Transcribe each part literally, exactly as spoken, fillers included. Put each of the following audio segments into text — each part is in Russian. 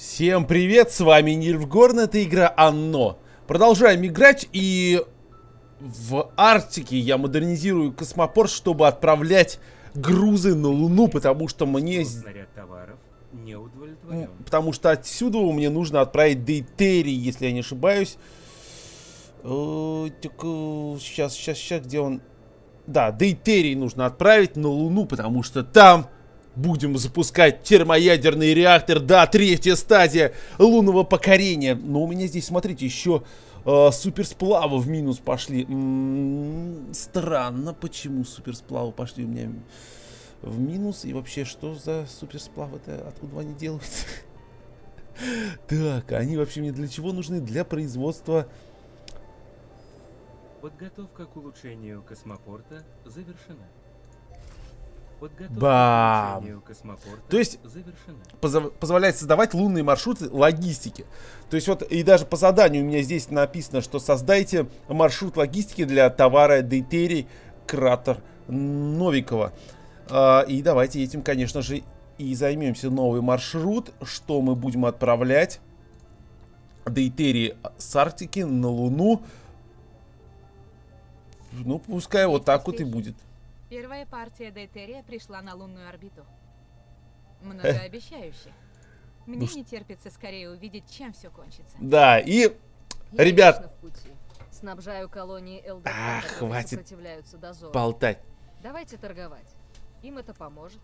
Всем привет, с вами Нильф Горн, это игра Анно. Продолжаем играть, и в Арктике я модернизирую космопорт, чтобы отправлять грузы на Луну, потому что мне... Снаряд товаров не удовлетворен. Потому что отсюда мне нужно отправить Дейтерий, если я не ошибаюсь. Сейчас, сейчас, сейчас, где он? Да, Дейтерий нужно отправить на Луну, потому что там... Будем запускать термоядерный реактор. Да, третья стадия лунного покорения. Но у меня здесь, смотрите, еще э, суперсплавы в минус пошли. М-м-м, странно, почему суперсплавы пошли у меня в минус. И вообще, что за суперсплавы-то? Откуда они делаются? Так, они вообще мне для чего нужны? Для производства... Подготовка к улучшению космопорта завершена. Бам! То есть позов- позволяет создавать лунные маршруты логистики. То есть вот и даже по заданию у меня здесь написано, что создайте маршрут логистики для товара Дейтерий Кратер Новикова. А, и давайте этим, конечно же, и займемся. Новый маршрут, что мы будем отправлять Дейтерий с Арктики на Луну. Ну, пускай вот так вот и будет. Первая партия Дейтерия пришла на лунную орбиту. Многообещающе. Мне не терпится скорее увидеть, чем все кончится. Да, и, я, ребят... Снабжаю колонии Элдопада, а, хватит сопротивляются дозору. Болтать. Давайте торговать. Им это поможет.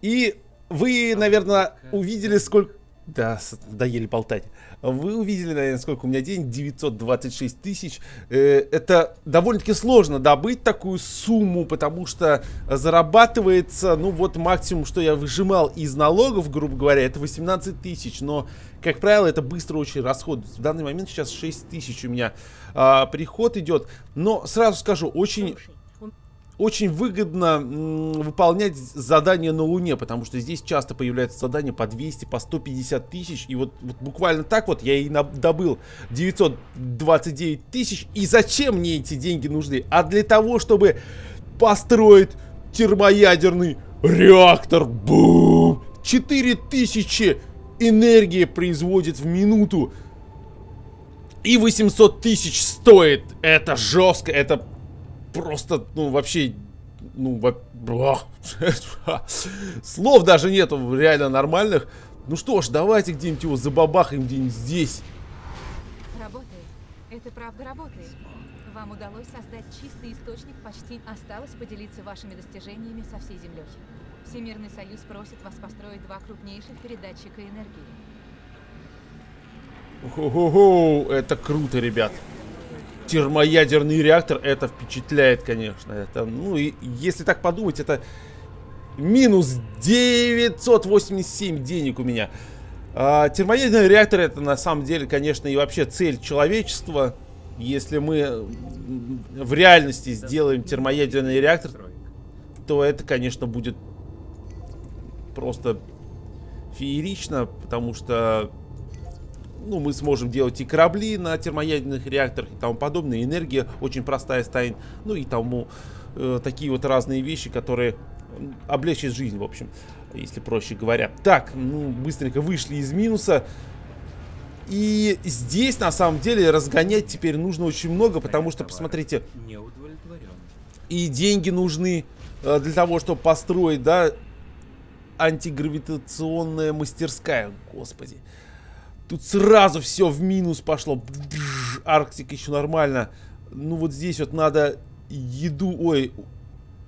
И вы, а наверное, увидели, сколько... Да, доели болтать. Вы увидели, наверное, сколько у меня денег. девятьсот двадцать шесть тысяч. Это довольно-таки сложно добыть такую сумму, потому что зарабатывается, ну вот максимум, что я выжимал из налогов, грубо говоря, это восемнадцать тысяч. Но, как правило, это быстро очень расходуется. В данный момент сейчас шесть тысяч у меня а, приход идет. Но сразу скажу, очень... Очень выгодно выполнять задания на Луне, потому что здесь часто появляются задания по двести, по сто пятьдесят тысяч. И вот, вот буквально так вот я и добыл девятьсот двадцать девять тысяч. И зачем мне эти деньги нужны? А для того, чтобы построить термоядерный реактор. Бум! четыре тысячи энергии производит в минуту. И восемьсот тысяч стоит. Это жестко, это... Просто, ну, вообще, ну, во... слов даже нету реально нормальных. Ну что ж, давайте где-нибудь его забабахаем, где-нибудь здесь. Работает. Это правда работает. Вам удалось создать чистый источник почти. Осталось поделиться вашими достижениями со всей землей. Всемирный союз просит вас построить два крупнейших передатчика энергии. Хо-хо-хо, это круто, ребят. Термоядерный реактор, это впечатляет, конечно. Это, ну и если так подумать, это минус девятьсот восемьдесят семь денег у меня. А, термоядерный реактор, это на самом деле, конечно, и вообще цель человечества. Если мы в реальности сделаем термоядерный реактор, то это, конечно, будет просто феерично, потому что... Ну, мы сможем делать и корабли на термоядерных реакторах и тому подобное. Энергия очень простая станет. Ну и тому э, такие вот разные вещи, которые облегчат жизнь, в общем, если проще говоря. Так, ну, быстренько вышли из минуса. И здесь, на самом деле, разгонять теперь нужно очень много, потому что, посмотрите, и деньги нужны э, для того, чтобы построить, да, антигравитационная мастерская. Господи. Тут сразу все в минус пошло. Арктика еще нормально. Ну вот здесь вот надо еду, ой,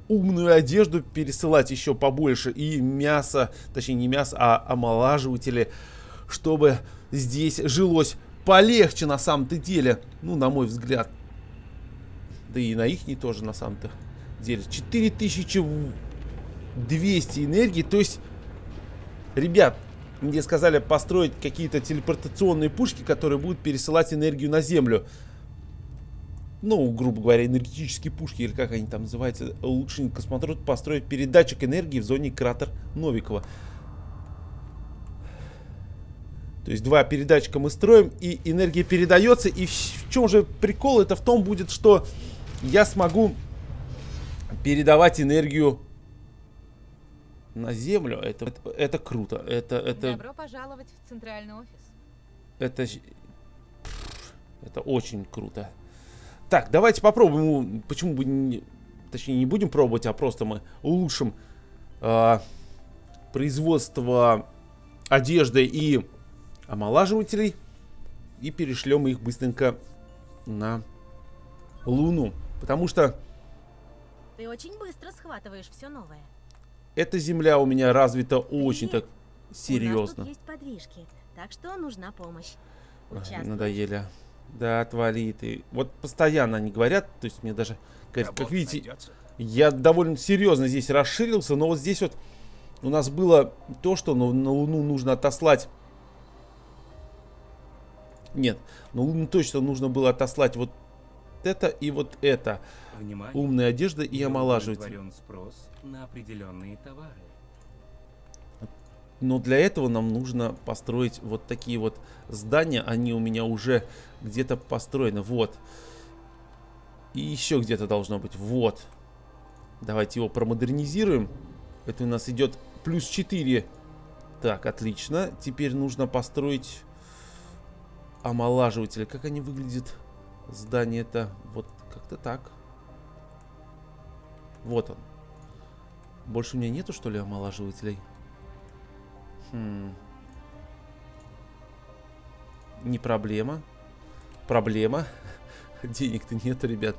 умную одежду пересылать еще побольше. И мясо, точнее не мясо, а омолаживатели. Чтобы здесь жилось полегче на самом-то деле. Ну, на мой взгляд. Да и на ихний тоже на самом-то деле. четыре тысячи двести энергии. То есть, ребят... Мне сказали построить какие-то телепортационные пушки, которые будут пересылать энергию на Землю. Ну, грубо говоря, энергетические пушки, или как они там называются. Улучшенный космотрон построить передатчик энергии в зоне Кратер Новикова. То есть два передатчика мы строим, и энергия передается. И в чем же прикол? Это в том будет, что я смогу передавать энергию на землю. Это, это, это круто. Это, это... Добро пожаловать в центральный офис. Это... Это очень круто. Так, давайте попробуем. Почему бы не... Точнее, не будем пробовать, а просто мы улучшим э, производство одежды и омолаживателей. И перешлем их быстренько на Луну. Потому что... Ты очень быстро схватываешь все новое. Эта земля у меня развита очень так серьезно. У нас тут есть подвижки, так что нужна помощь. Ой, надоели. Да, отвали ты. Вот постоянно они говорят, то есть мне даже, как, как видите, найдется. Я довольно серьезно здесь расширился, но вот здесь вот у нас было то, что на, на Луну нужно отослать. Нет, на Луну точно нужно было отослать вот это и вот это. Внимание. Умная одежда и омолаживатель. Но для этого нам нужно построить вот такие вот здания. Они у меня уже где-то построены. Вот. И еще где-то должно быть. Вот. Давайте его промодернизируем. Это у нас идет плюс четыре. Так, отлично. Теперь нужно построить омолаживатель. Как они выглядят? Здание-то вот как-то так. Вот он. Больше у меня нету, что ли, омолаживателей? Хм. Не проблема. Проблема. Денег-то нету, ребят.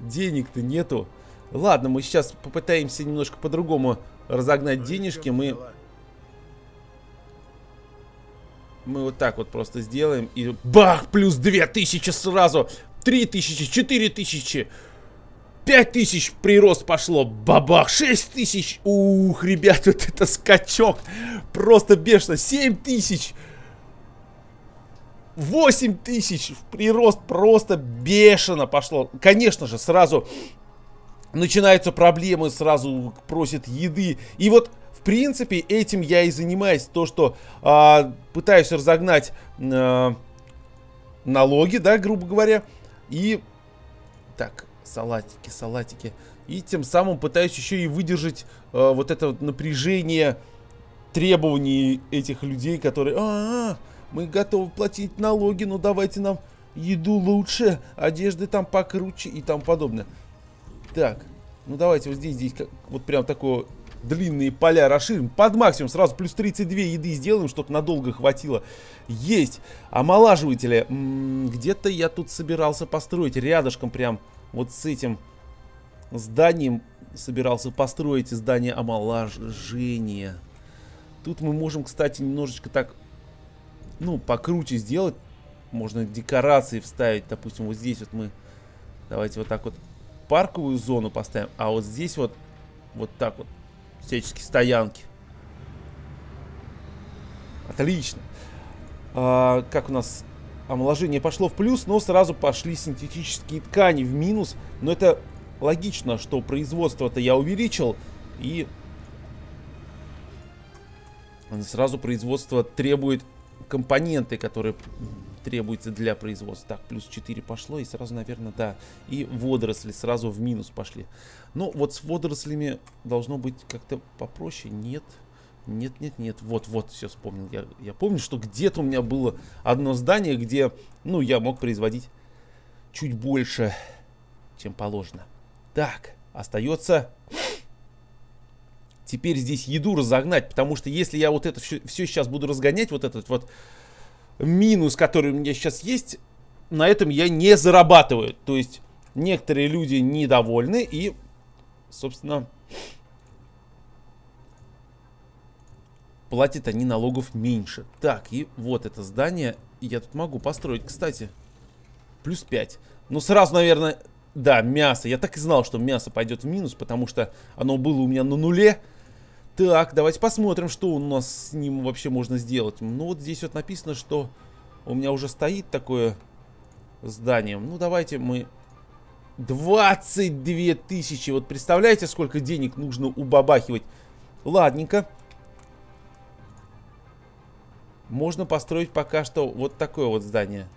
Денег-то нету. Ладно, мы сейчас попытаемся немножко по-другому разогнать денежки. Мы... мы вот так вот просто сделаем. И бах! Плюс две тысячи сразу. три тысячи, четыре тысячи. пять тысяч прирост пошло, бабах, шесть тысяч, ух, ребят, вот это скачок, просто бешено, семь тысяч, восемь тысяч, прирост просто бешено пошло, конечно же, сразу начинаются проблемы, сразу просят еды, и вот, в принципе, этим я и занимаюсь, то, что а, пытаюсь разогнать а, налоги, да, грубо говоря, и так... Салатики, салатики. И тем самым пытаюсь еще и выдержать э, вот это вот напряжение требований этих людей, которые... А-а-а, мы готовы платить налоги, но давайте нам еду лучше, одежды там покруче и тому подобное. Так, ну давайте вот здесь, здесь как, вот прям такое длинные поля расширим. Под максимум сразу плюс тридцать две еды сделаем, чтобы надолго хватило. Есть. Омолаживатели. Где-то я тут собирался построить рядышком прям... Вот с этим зданием собирался построить здание омоложения. Тут мы можем, кстати, немножечко так, ну, покруче сделать. Можно декорации вставить. Допустим, вот здесь вот мы... Давайте вот так вот парковую зону поставим. А вот здесь вот, вот так вот, всяческие стоянки. Отлично. А, как у нас... Омоложение пошло в плюс, но сразу пошли синтетические ткани в минус. Но это логично, что производство-то я увеличил. И сразу производство требует компоненты, которые требуются для производства. Так, плюс четыре пошло и сразу, наверное, да. И водоросли сразу в минус пошли. Но вот с водорослями должно быть как-то попроще. Нет. Нет, нет, нет, вот, вот, все вспомнил. Я, я помню, что где-то у меня было одно здание, где, ну, я мог производить чуть больше, чем положено. Так, остается теперь здесь еду разогнать, потому что если я вот это все, все сейчас буду разгонять, вот этот вот минус, который у меня сейчас есть, на этом я не зарабатываю. То есть некоторые люди недовольны и, собственно... Платят они налогов меньше. Так, и вот это здание. Я тут могу построить, кстати. Плюс пять. Ну, сразу, наверное... Да, мясо. Я так и знал, что мясо пойдет в минус, потому что оно было у меня на нуле. Так, давайте посмотрим, что у нас с ним вообще можно сделать. Ну, вот здесь вот написано, что у меня уже стоит такое здание. Ну, давайте мы... двадцать две тысячи. Вот представляете, сколько денег нужно убабахивать? Ладненько. Можно построить пока что вот такое вот здание.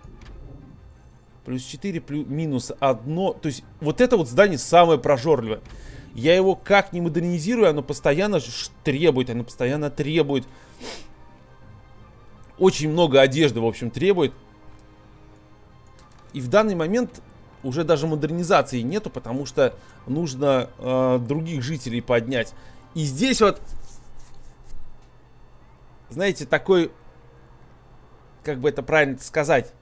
Плюс четыре, плюс, минус одно. То есть вот это вот здание самое прожорливое. Я его как ни модернизирую, оно постоянно требует, оно постоянно требует. Очень много одежды, в общем, требует. И в данный момент уже даже модернизации нету, потому что нужно э, других жителей поднять. И здесь вот, знаете, такой, как бы это правильно сказать,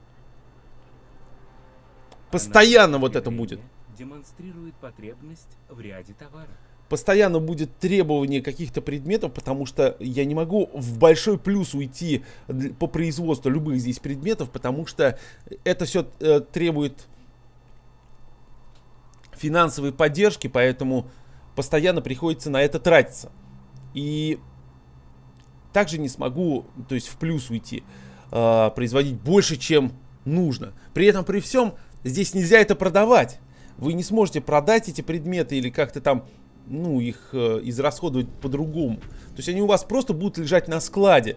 постоянно вот это будет. Демонстрирует потребность в ряде товаров. Постоянно будет требование каких-то предметов, потому что я не могу в большой плюс уйти по производству любых здесь предметов, потому что это все требует финансовой поддержки, поэтому постоянно приходится на это тратиться. И также не смогу, то есть в плюс уйти, производить больше, чем нужно. При этом, при всем, здесь нельзя это продавать. Вы не сможете продать эти предметы или как-то там, ну, их э, израсходовать по-другому. То есть они у вас просто будут лежать на складе.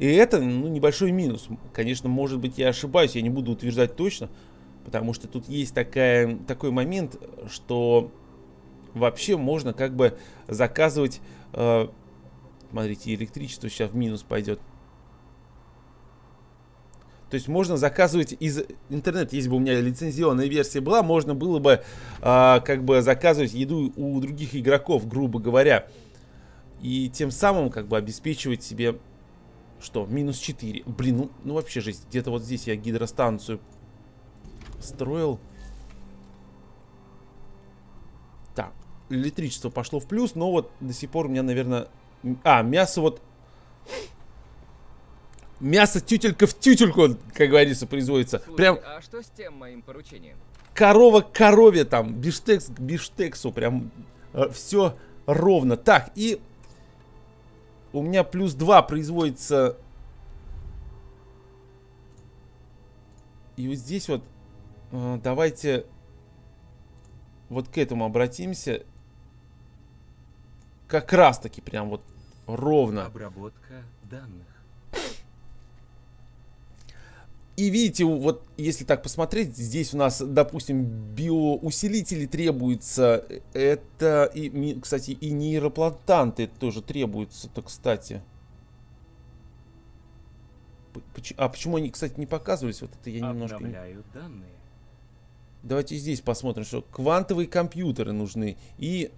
И это, ну, небольшой минус. Конечно, может быть, я ошибаюсь, я не буду утверждать точно, потому что тут есть такая, такой момент, что вообще можно как бы заказывать... Э, смотрите, электричество сейчас в минус пойдет. То есть можно заказывать из интернета, если бы у меня лицензионная версия была, можно было бы э, как бы заказывать еду у других игроков, грубо говоря. И тем самым как бы обеспечивать себе, что, минус четыре. Блин, ну, ну вообще жесть, где-то вот здесь я гидростанцию строил. Так, электричество пошло в плюс, но вот до сих пор у меня, наверное... А, мясо вот... Мясо тютелька в тютельку, как говорится, производится. Слушай, прям... А что с тем моим поручением? Корова к корове там, биштекс к биштексу, прям э, все ровно. Так, и у меня плюс два производится. И вот здесь вот э, давайте вот к этому обратимся. Как раз таки прям вот ровно. Обработка данных. И видите, вот если так посмотреть, здесь у нас, допустим, биоусилители требуются. Это, и, кстати, и нейроплантанты тоже требуются-то, кстати. А почему они, кстати, не показывались? Вот это я немножко... Обновляю данные. Давайте здесь посмотрим, что квантовые компьютеры нужны. И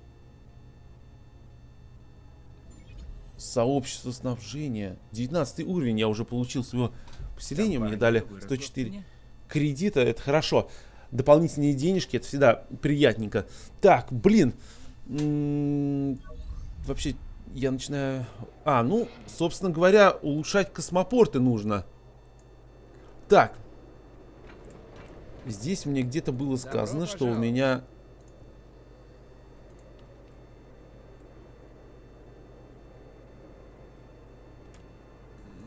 сообщество снабжения. девятнадцатый уровень я уже получил своего... Поселение мне дали сто четыре кредита, это хорошо. Дополнительные денежки, это всегда приятненько. Так, блин. Вообще, я начинаю... А, ну, собственно говоря, улучшать космопорты нужно. Так. Здесь мне где-то было сказано, что у меня...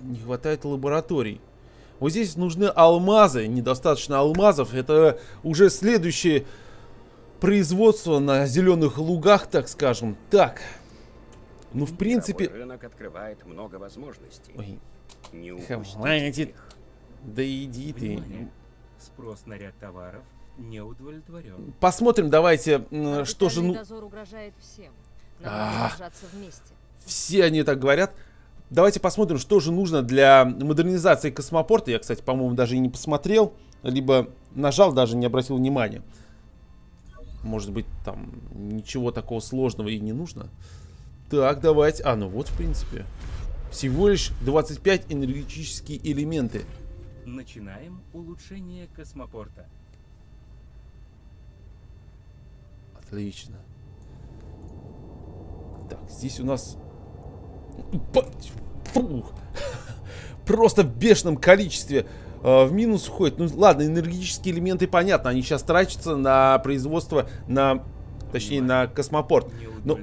Не хватает лабораторий. Вот здесь нужны алмазы, недостаточно алмазов. Это уже следующее производство на зеленых лугах, так скажем. Так, ну в принципе... Рынок открывает много возможностей. Ой, не хватит. Да иди ты. Внимание. Спрос на ряд товаров не удовлетворен. Посмотрим, давайте, а что же... Дозор угрожает всем. Надо а -а -а. Вместе. Все они так говорят. Давайте посмотрим, что же нужно для модернизации космопорта. Я, кстати, по-моему, даже и не посмотрел, либо нажал, даже не обратил внимания. Может быть, там ничего такого сложного и не нужно. Так, давайте. А, ну вот, в принципе. Всего лишь двадцать пять энергетические элементы. Начинаем улучшение космопорта. Отлично. Так, здесь у нас... Фу. Просто в бешеном количестве э, в минус уходит. Ну ладно, энергетические элементы, понятно, они сейчас тратятся на производство, на, точнее, на космопорт. Но,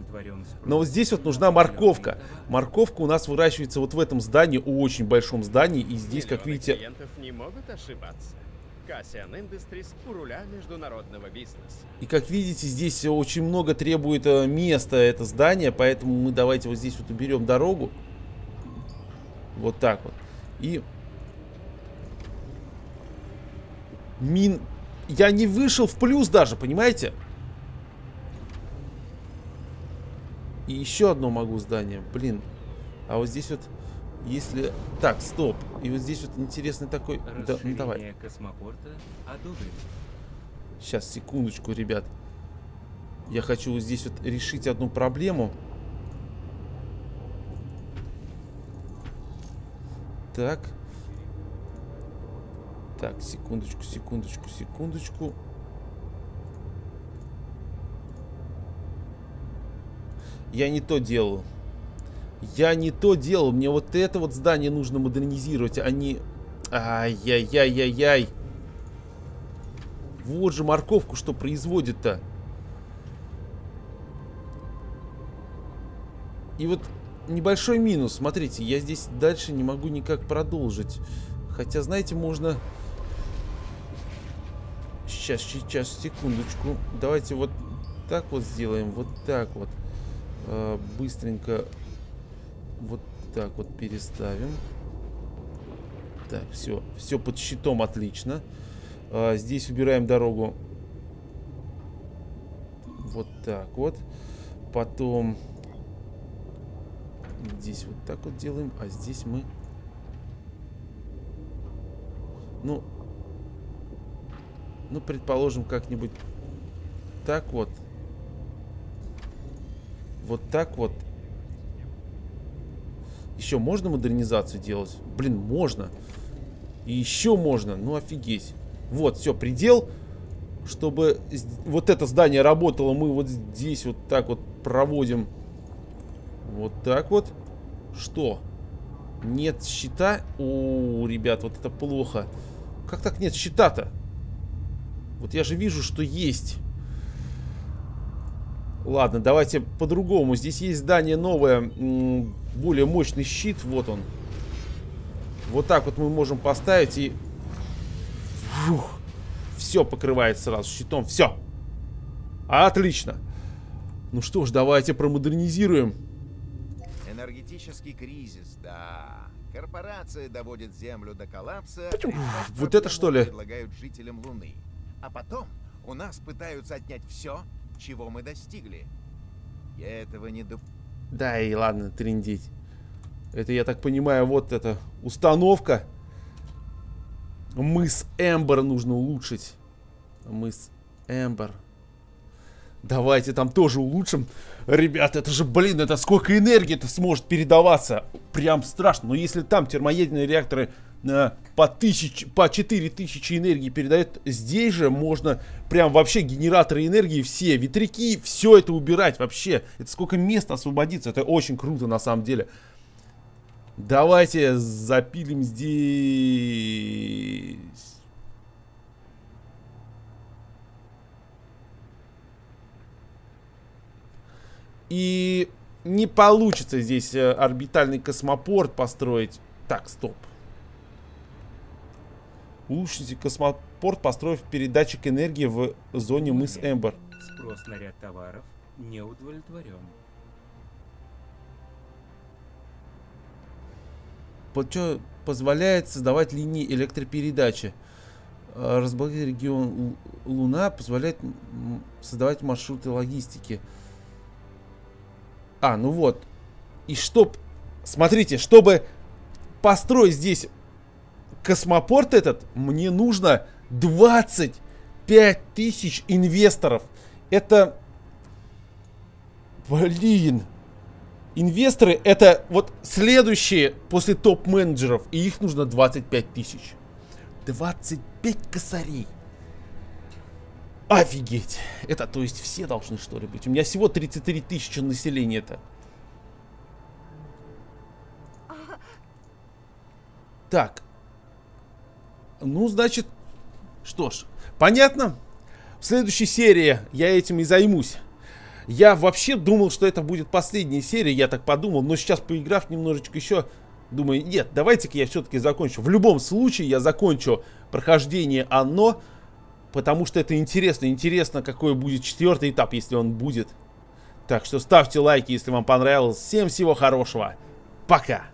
но вот здесь вот нужна морковка. Морковка у нас выращивается вот в этом здании, у очень большом здании. И здесь, как видите... И как видите, здесь очень много требует места это здание, поэтому мы давайте вот здесь вот уберем дорогу. Вот так вот. И... Мин... Я не вышел в плюс даже, понимаете? И еще одно могу здание. Блин. А вот здесь вот, если... Так, стоп. И вот здесь вот интересный такой... Да, ну давай. Космопорта одобрено. Сейчас, секундочку, ребят. Я хочу вот здесь вот решить одну проблему. Так. Так, секундочку, секундочку, секундочку. Я не то делал. Я не то делал. Мне вот это вот здание нужно модернизировать, а не... Ай-яй-яй-яй-яй. Вот же морковку, что производит-то. И вот небольшой минус. Смотрите, я здесь дальше не могу никак продолжить. Хотя, знаете, можно... Сейчас, сейчас, секундочку. Давайте вот так вот сделаем. Вот так вот. Быстренько вот так вот переставим. Так, все. Все под щитом, отлично. Здесь убираем дорогу. Вот так вот. Потом здесь вот так вот делаем. А здесь мы... Ну, ну предположим, как-нибудь так вот. Вот так вот. Еще можно модернизацию делать? Блин, можно. И еще можно. Ну, офигеть. Вот, все, предел. Чтобы вот это здание работало, мы вот здесь вот так вот проводим. Вот так вот. Что? Нет щита? О, ребят, вот это плохо. Как так нет щита-то? Вот я же вижу, что есть. Ладно, давайте по-другому. Здесь есть здание новое, более мощный щит. Вот он. Вот так вот мы можем поставить и... Фух. Все покрывает сразу щитом. Все. Отлично. Ну что ж, давайте промодернизируем. Энергетический кризис, да. Корпорация доводит Землю до коллапса. Вот это что ли? Предлагают жителям Луны. А потом у нас пытаются отнять все, чего мы достигли. Я этого не доп... Да и ладно, трындеть. Это, я так понимаю, вот эта установка. Мыс Эмбер нужно улучшить. Мыс Эмбер. Давайте там тоже улучшим. Ребята, это же, блин, это сколько энергии-то сможет передаваться. Прям страшно. Но если там термоядерные реакторы э, по, тысяч, по четыре тысячи энергии передают, здесь же можно прям вообще генераторы энергии, все ветряки, все это убирать вообще. Это сколько места освободится. Это очень круто на самом деле. Давайте запилим здесь... И не получится здесь орбитальный космопорт построить. Так, стоп. Улучшите космопорт, построив передатчик энергии в зоне мыс Эмбер. Спрос на ряд товаров не удовлетворен. Что позволяет создавать линии электропередачи. Разблокированный регион Луна позволяет создавать маршруты логистики. А, ну вот. И чтоб... Смотрите, чтобы построить здесь космопорт этот, мне нужно двадцать пять тысяч инвесторов. Это... Блин. Инвесторы это вот следующие после топ-менеджеров. И их нужно двадцать пять тысяч. двадцать пять косарей. Офигеть! Это, то есть, все должны, что ли, быть? У меня всего тридцать три тысячи населения-то. Так. Ну, значит... Что ж, понятно. В следующей серии я этим и займусь. Я вообще думал, что это будет последняя серия, я так подумал. Но сейчас, поиграв немножечко еще, думаю, нет, давайте-ка я все-таки закончу. В любом случае, я закончу прохождение Анно. Потому что это интересно. Интересно, какой будет четвертый этап, если он будет. Так что ставьте лайки, если вам понравилось. Всем всего хорошего. Пока.